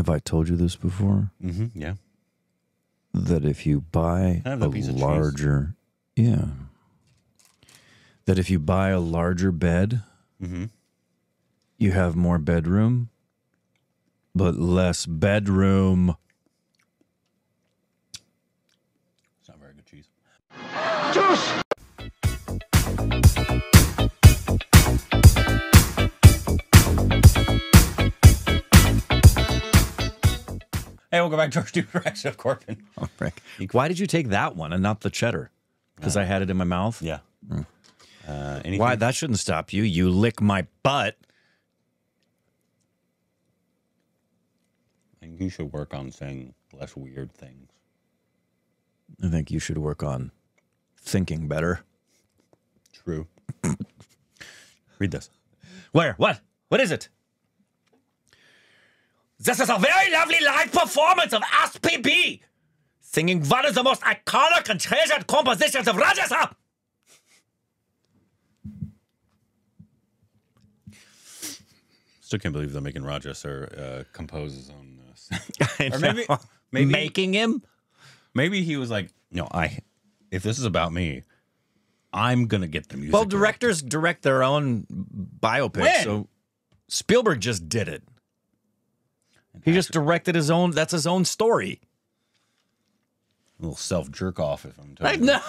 Have I told you this before? Mm-hmm, yeah. That if you buy a larger... Yeah. That if you buy a larger bed, mm-hmm. you have more bedroom, but less bedroom. It's not very good cheese. Juice! Hey, welcome back to our stupid reaction of Corbin. Oh, Rick. Why did you take that one and not the cheddar? Because I had it in my mouth? Yeah. Mm. Why? That shouldn't stop you. You lick my butt. I think you should work on saying less weird things. I think you should work on thinking better. True. Read this. Where? What? What is it? This is a very lovely live performance of SPB, singing one of the most iconic and treasured compositions of Rajasar. Still can't believe they're making Rajasar compose his own. Or maybe making him. Maybe he was like, no, if this is about me, I'm gonna get the music. Well, directors direct their own biopic. When? So Spielberg just did it. He just directed his own. That's his own story. A little self jerk off, if I'm telling you. No,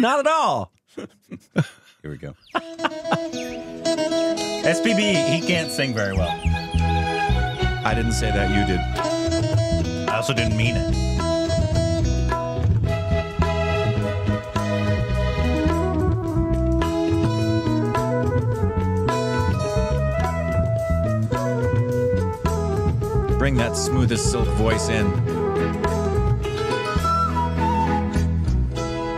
not at all. Here we go. SPB, he can't sing very well. I didn't say that. You did. I also didn't mean it. Bring that smoothest silk voice in.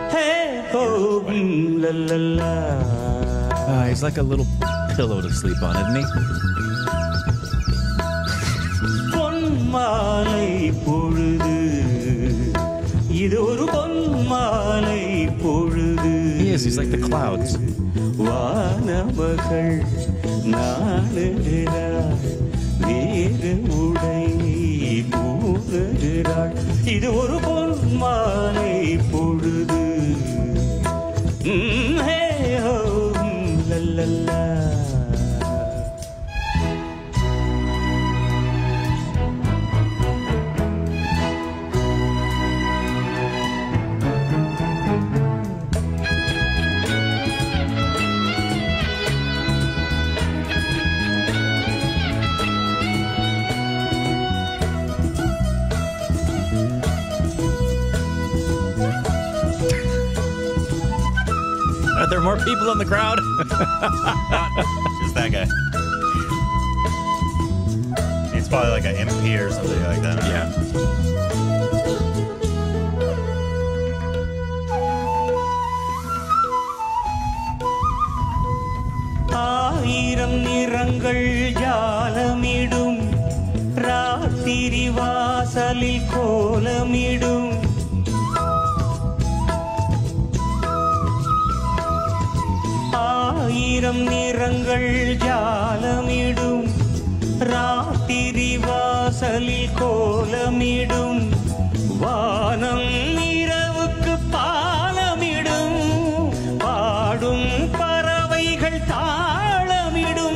Hey, oh, la, la, la. He's like a little pillow to sleep on, isn't he? He is. He's like the clouds. Are there more people in the crowd? Just that guy. It's probably like an MP or something like that. Yeah. Aayiram nirangal jaalamidum raatiri vaasalil koolamidum. Aayiram nirangal jaalamidum raatiri vaasalil koolamidum vaanam niravukku paalamidum paadum paravaigal taalamidum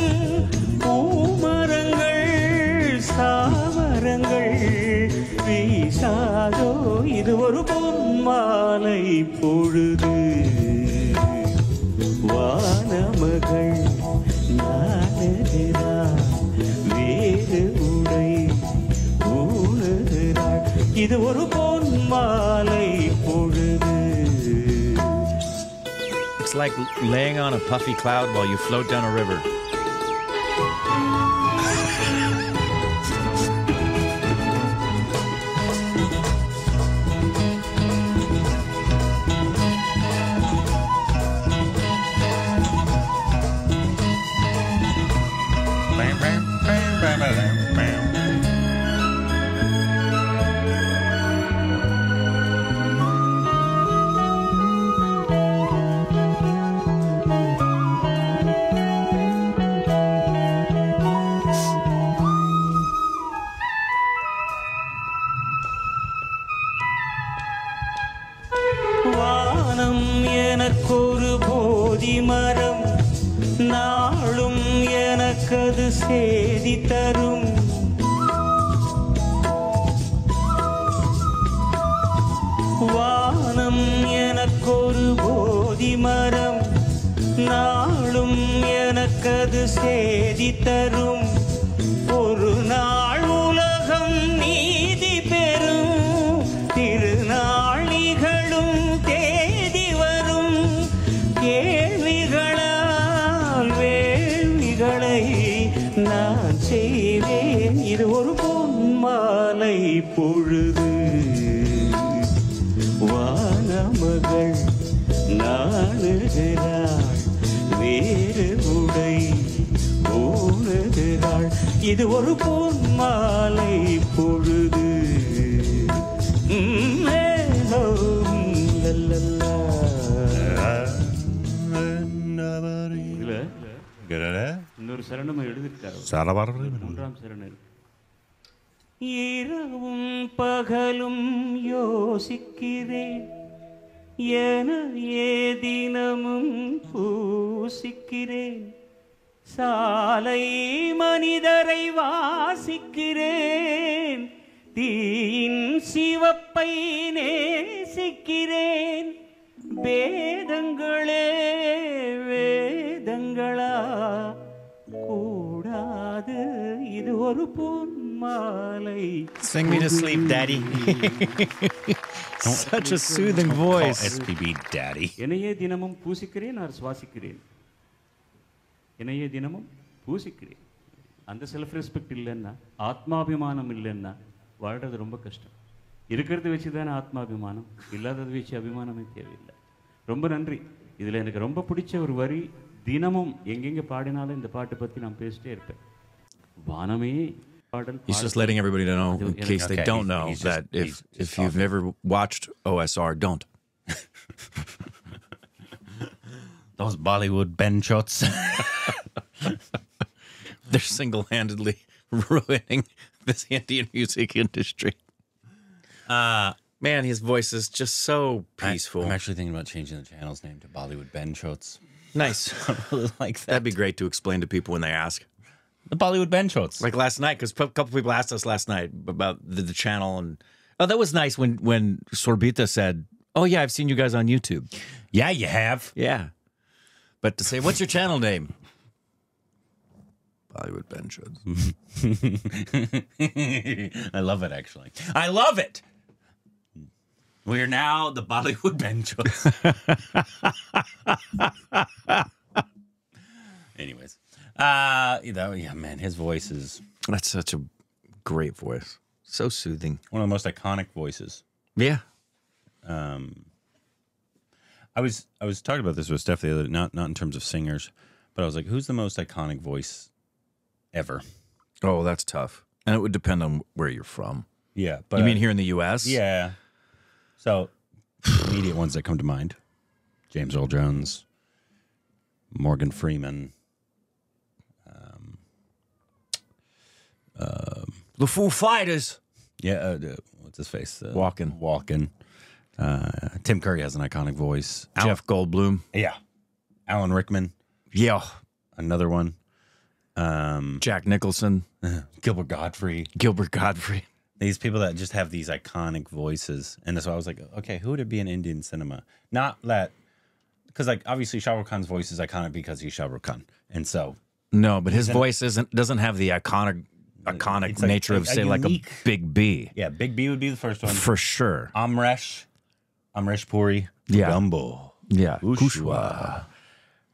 poomarangal saavarangal veesaado idu oru pommalai poludhu. இது ஒரு பொன்மாலை பொழுது. It's like laying on a puffy cloud while you float down a river. மரம் நாளும் எனக்கது சேதி தரும் வானம் எனக்கொரு போதி மரம் நாளும் எனக்கது சேதி தரும் ஒரு நாள் உலகம் நீதி பெறும் திருநாள் நிகழும் தேதி வரும் கேள்விகளால் வேள்விகளை நான் செய்வேன் இது ஒரு பொன்மாலை பொழுது வானமகள் நாடுகிறாள் வேறு உடை ஓடுகிறாள் இது ஒரு பொன்மாலை பொழுது இன்னொரு சரணம் எழுதிட்டார் மூன்றாம் சரணம் இரவும் பகலும் யோசிக்கிறேன் எனயே தினமும் பூசிக்கிறேன் சாலை மனிதரை வாசிக்கிறேன் தீயின் சிவப்பை நேசிக்கிறேன் வேதங்களே வேதங்களா கூடாது இது ஒரு பொன்மாலை Sing me to sleep, daddy. Such a soothing voice. SPB daddy. என்னையே தினமும் பூசிக்கிறேன் ஆர் சுவாசிக்கிறேன் என்னையே தினமும் பூசிக்கிறேன் அந்த செல்ஃப் ரெஸ்பெக்ட் இல்லைன்னா ஆத்மாபிமானம் இல்லைன்னா வாழ்றது ரொம்ப கஷ்டம் இருக்கிறது வச்சு தானே ஆத்மாபிமானம் இல்லாதது வச்சு அபிமானமே தேவையில்லை ரொம்ப நன்றி இதில் எனக்கு ரொம்ப பிடிச்ச ஒரு வரி தினமும் எங்கெங்கே பாடினாலும் இந்த பாட்டு பற்றி நான் பேசிட்டே இருப்பேன் வானமே He's just letting everybody know in case they don't know that if you've never watched OSR, don't. Those Bollywood Ben shots. They're single-handedly ruining this Indian music industry. Man, his voice is just so peaceful. I'm actually thinking about changing the channel's name to Bollywood Ben Shots. Nice. I really like that. That'd be great to explain to people when they ask. The Bollywood Ben Shots. Like last night, because a couple people asked us last night about the channel. And oh, that was nice when Sorbita said, oh, yeah, I've seen you guys on YouTube. Yeah, you have. Yeah. But to say, what's your channel name? Bollywood Ben Shots. I love it, actually. I love it. We are now the Bollywood Ben Shots. Anyways. Yeah, man, his voice is... That's such a great voice. So soothing. One of the most iconic voices. Yeah. I was talking about this with Steph the other day, not in terms of singers, but I was like, who's the most iconic voice ever? Oh, that's tough. And it would depend on where you're from. Yeah. But, you mean here in the U.S.? Yeah. So, immediate ones that come to mind. James Earl Jones, Morgan Freeman. The Foo Fighters. Yeah, what's his face? Walken. Walken. Tim Curry has an iconic voice. Jeff Goldblum. Yeah. Alan Rickman. Yeah. Another one. Jack Nicholson. Gilbert Gottfried. Gilbert Gottfried. These people that just have these iconic voices. And so I was like, okay, who would it be in Indian cinema? Not that, because like obviously Shah Rukh Khan's voice is iconic because he's Shah Rukh Khan. And so. No, but his voice doesn't have the iconic nature of, say, like a Big B. Yeah, Big B would be the first one. For sure. Amrish Puri. Yeah. Gumbo. Yeah. Kushwa.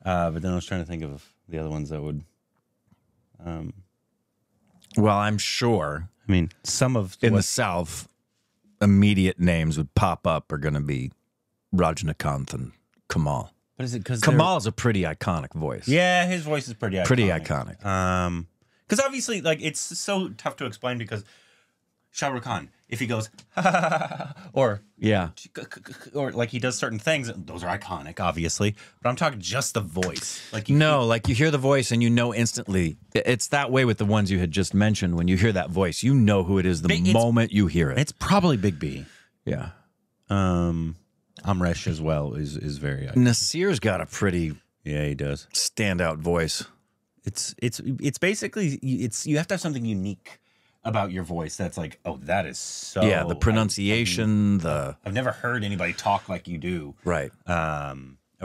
But then I was trying to think of the other ones that would. Well, I'm sure. I mean, some of... In the South, immediate names would pop up are going to be Rajinikanth and Kamal. But is it because Kamal's a pretty iconic voice. Yeah, his voice is pretty iconic. Pretty iconic. Because obviously, like, it's so tough to explain because Shah Rukh Khan, if he goes, or... Yeah. Or, like, he does certain things, those are iconic, obviously. But I'm talking just the voice. Like like, you hear the voice and you know instantly. It's that way with the ones you had just mentioned. When you hear that voice, you know who it is the moment you hear it. It's probably Big B. Yeah. Amrish as well is very iconic. Nasir's got a pretty Yeah, he does. Standout voice. It's basically, you have to have something unique about your voice that's like, oh, that is so... Yeah, the pronunciation, I've never heard anybody talk like you do. Right. Or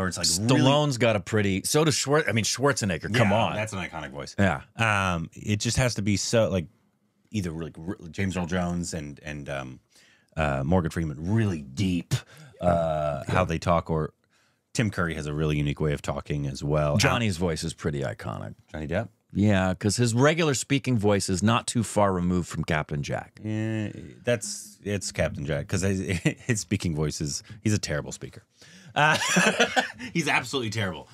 it's like Stallone's really got a pretty... So does Schwarzenegger. Come on. That's an iconic voice. Yeah. It just has to be so, like, either like James Earl Jones and Morgan Freeman, really deep how they talk, or Tim Curry has a really unique way of talking as well. Johnny's voice is pretty iconic. Johnny Depp? Yeah, because his regular speaking voice is not too far removed from Captain Jack. Yeah, it's Captain Jack, because his speaking voice is, he's a terrible speaker. He's absolutely terrible.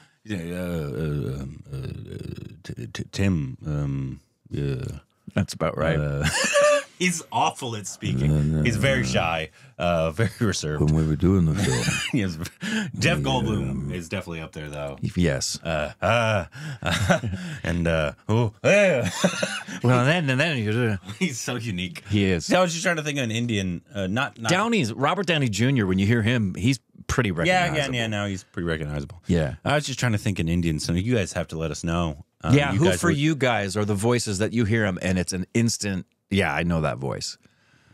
Tim, that's about right. He's awful at speaking. He's very shy, very reserved. When we were doing the film. Yes. Jeff Goldblum is definitely up there, though. Yes. Well, then he's so unique. He is. So I was just trying to think of an Indian, not Downey's, Robert Downey Jr., when you hear him, he's pretty recognizable. Yeah, no, he's pretty recognizable. Yeah. I was just trying to think an Indian, so you guys have to let us know. Yeah, who for you guys are the voices that you hear him, and it's an instant... Yeah, I know that voice.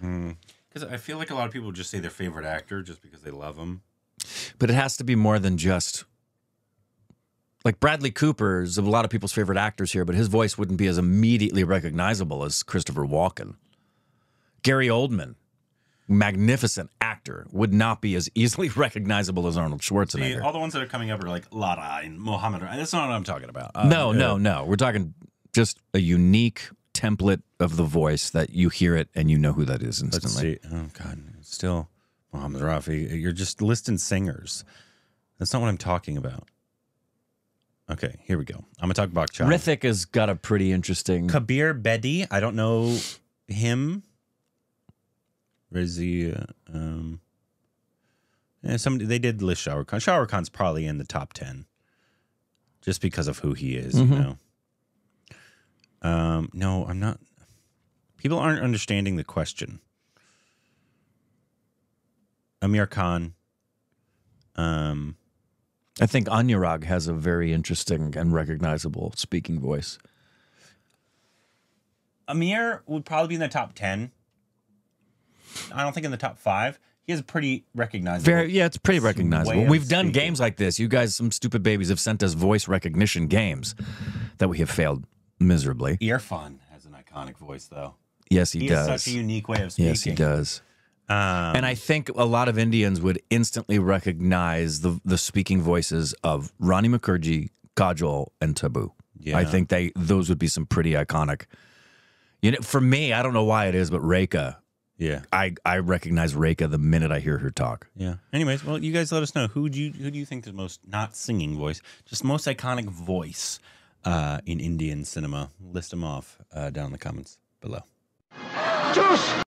Because I feel like a lot of people just say their favorite actor just because they love him. But it has to be more than just... Like Bradley Cooper is a lot of people's favorite actors here, but his voice wouldn't be as immediately recognizable as Christopher Walken. Gary Oldman, magnificent actor, would not be as easily recognizable as Arnold Schwarzenegger. See, all the ones that are coming up are like Lara and Mohammed. That's not what I'm talking about. No. We're talking just a unique... template of the voice that you hear it and you know who that is instantly. Let's see. Oh God, still Mohammed Rafi. You're just listing singers. That's not what I'm talking about. Okay, here we go. I'm gonna talk about Bok Chow. Hrithik has got a pretty interesting. Kabir Bedi. I don't know him. Rizzi. Yeah, somebody they did list Shah Rukh Khan. Shah Rukh Khan's probably in the top 10, just because of who he is. You know. No, I'm not. People aren't understanding the question. Amir Khan. I think Anurag has a very interesting and recognizable speaking voice. Amir would probably be in the top 10. I don't think in the top 5. He has a pretty recognizable. Yeah, it's pretty recognizable. We've done games like this. You guys, some stupid babies, have sent us voice recognition games that we have failed miserably. Irrfan has an iconic voice, though. Yes, he does. He has such a unique way of speaking. Yes, he does. And I think a lot of Indians would instantly recognize the speaking voices of Rani Mukerji, Kajol, and Tabu. Yeah. I think those would be some pretty iconic. You know, for me, I don't know why it is, but Rekha. Yeah, I recognize Rekha the minute I hear her talk. Yeah. Anyways, well, you guys let us know who do you think the most not singing voice, just most iconic voice. In Indian cinema. List them off down in the comments below. Juice!